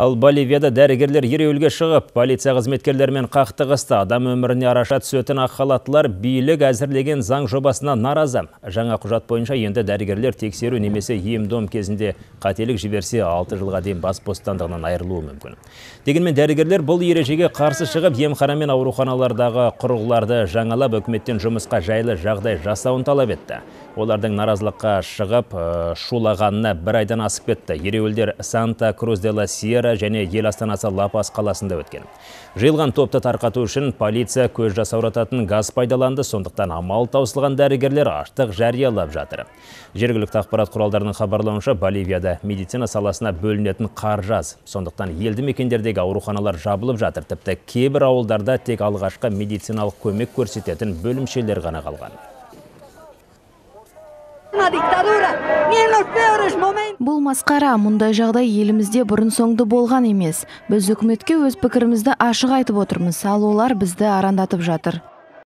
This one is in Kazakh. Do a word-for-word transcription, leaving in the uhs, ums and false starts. Ал Боливияда дәрігерлер ереуілге шығып, полиция қызметкерлермен қақтығыста адам өміріне араша түсетін ақ халаттылар билік әзірлеген заң жобасына наразы. Жаңа құжат бойынша енді дәрігерлер тексеру немесе ем-дом кезінде қателік жіберсе алты жылға дейін бас бостандығынан айырылуы мүмкін. Дегенмен дәрігерлер бұл ережеге қарсы шығып, емхана мен ауруханалардағы құрылғыларды жаңалап, үкіметтен жұмысқа жайлы жағдай жасауын талап етті. Олардың наразылыққа шығып, шулағанына бір айдан асып кетті. Ереуілдер Санта-Крус-де-ла-Сьерра және ел астанасы Ла-Пас қаласында өткен. Жиылған топты тарқату үшін полиция көз жасаурататын газ пайдаланды, сондықтан амал таусылған дәрігерлер аштық жариялап жатыр. Жергілікті ақпарат құралдарының хабарлауынша, Боливияда медицина саласына бөлінетін қаржы аз, сондықтан елді мекендердегі ауруханалар жабылып жатыр. Тіпті кейбір ауылдарда тек алғашқы медициналық көмек көрсететін бөлімшелер ғана қалған. Бұл масқара, мұндай жағдай елімізде бұрын соңды болған емес. Біз үкіметке өз пікірімізді ашық айтып отырмыз, ал олар бізді арандатып жатыр.